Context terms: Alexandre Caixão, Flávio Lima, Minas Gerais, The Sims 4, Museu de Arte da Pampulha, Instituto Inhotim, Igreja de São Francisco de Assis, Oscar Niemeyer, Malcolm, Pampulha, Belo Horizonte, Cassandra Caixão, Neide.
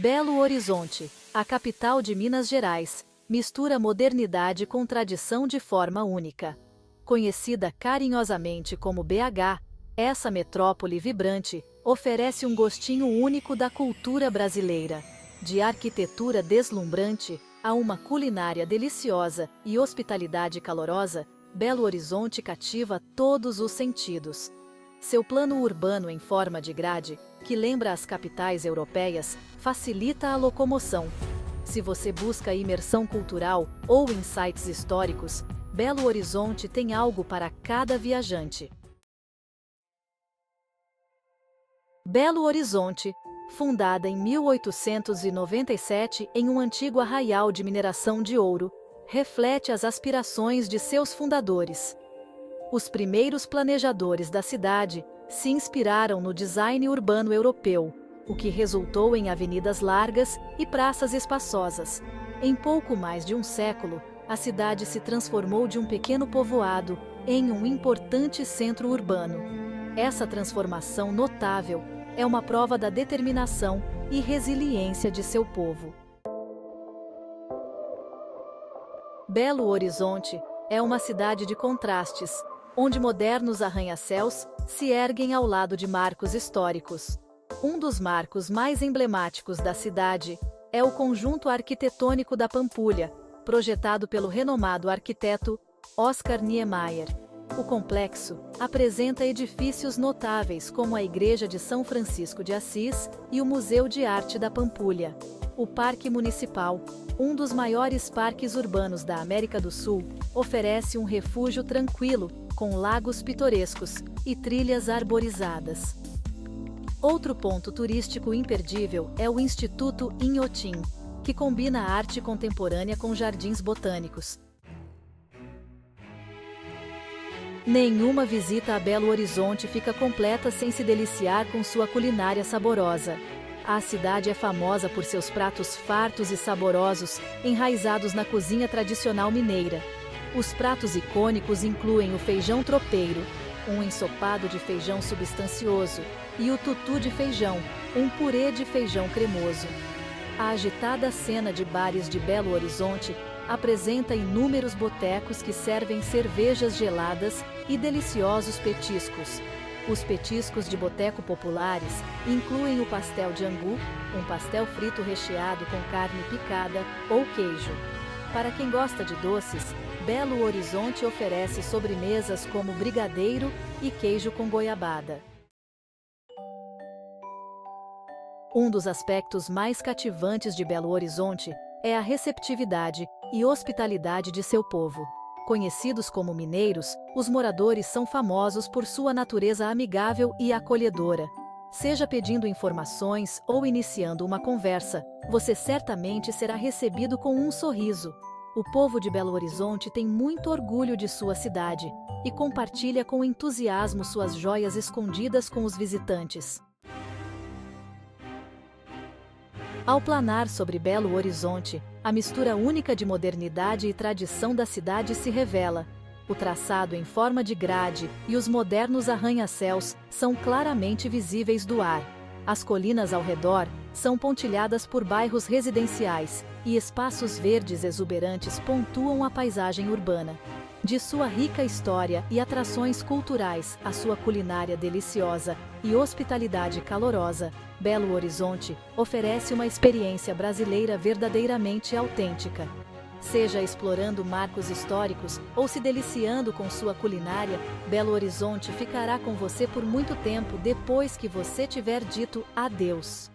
Belo Horizonte, a capital de Minas Gerais, mistura modernidade com tradição de forma única. Conhecida carinhosamente como BH, essa metrópole vibrante oferece um gostinho único da cultura brasileira, de arquitetura deslumbrante a uma culinária deliciosa e hospitalidade calorosa. Belo Horizonte cativa todos os sentidos. Seu plano urbano em forma de grade, que lembra as capitais europeias, facilita a locomoção. Se você busca imersão cultural ou insights históricos, Belo Horizonte tem algo para cada viajante. Belo Horizonte, fundada em 1897 em um antigo arraial de mineração de ouro, reflete as aspirações de seus fundadores. Os primeiros planejadores da cidade se inspiraram no design urbano europeu, o que resultou em avenidas largas e praças espaçosas. Em pouco mais de um século, a cidade se transformou de um pequeno povoado em um importante centro urbano. Essa transformação notável é uma prova da determinação e resiliência de seu povo. Belo Horizonte é uma cidade de contrastes, onde modernos arranha-céus se erguem ao lado de marcos históricos. Um dos marcos mais emblemáticos da cidade é o conjunto arquitetônico da Pampulha, projetado pelo renomado arquiteto Oscar Niemeyer. O complexo apresenta edifícios notáveis como a Igreja de São Francisco de Assis e o Museu de Arte da Pampulha. O Parque Municipal, um dos maiores parques urbanos da América do Sul, oferece um refúgio tranquilo, com lagos pitorescos e trilhas arborizadas. Outro ponto turístico imperdível é o Instituto Inhotim, que combina a arte contemporânea com jardins botânicos. Nenhuma visita a Belo Horizonte fica completa sem se deliciar com sua culinária saborosa. A cidade é famosa por seus pratos fartos e saborosos, enraizados na cozinha tradicional mineira. Os pratos icônicos incluem o feijão tropeiro, um ensopado de feijão substancioso, e o tutu de feijão, um purê de feijão cremoso. A agitada cena de bares de Belo Horizonte apresenta inúmeros botecos que servem cervejas geladas e deliciosos petiscos. Os petiscos de boteco populares incluem o pastel de angu, um pastel frito recheado com carne picada ou queijo. Para quem gosta de doces, Belo Horizonte oferece sobremesas como brigadeiro e queijo com goiabada. Um dos aspectos mais cativantes de Belo Horizonte é a receptividade e hospitalidade de seu povo. Conhecidos como mineiros, os moradores são famosos por sua natureza amigável e acolhedora. Seja pedindo informações ou iniciando uma conversa, você certamente será recebido com um sorriso. O povo de Belo Horizonte tem muito orgulho de sua cidade e compartilha com entusiasmo suas joias escondidas com os visitantes. Ao planar sobre Belo Horizonte, a mistura única de modernidade e tradição da cidade se revela. O traçado em forma de grade e os modernos arranha-céus são claramente visíveis do ar. As colinas ao redor são pontilhadas por bairros residenciais e espaços verdes exuberantes pontuam a paisagem urbana. De sua rica história e atrações culturais, a sua culinária deliciosa e hospitalidade calorosa, Belo Horizonte oferece uma experiência brasileira verdadeiramente autêntica. Seja explorando marcos históricos ou se deliciando com sua culinária, Belo Horizonte ficará com você por muito tempo depois que você tiver dito adeus.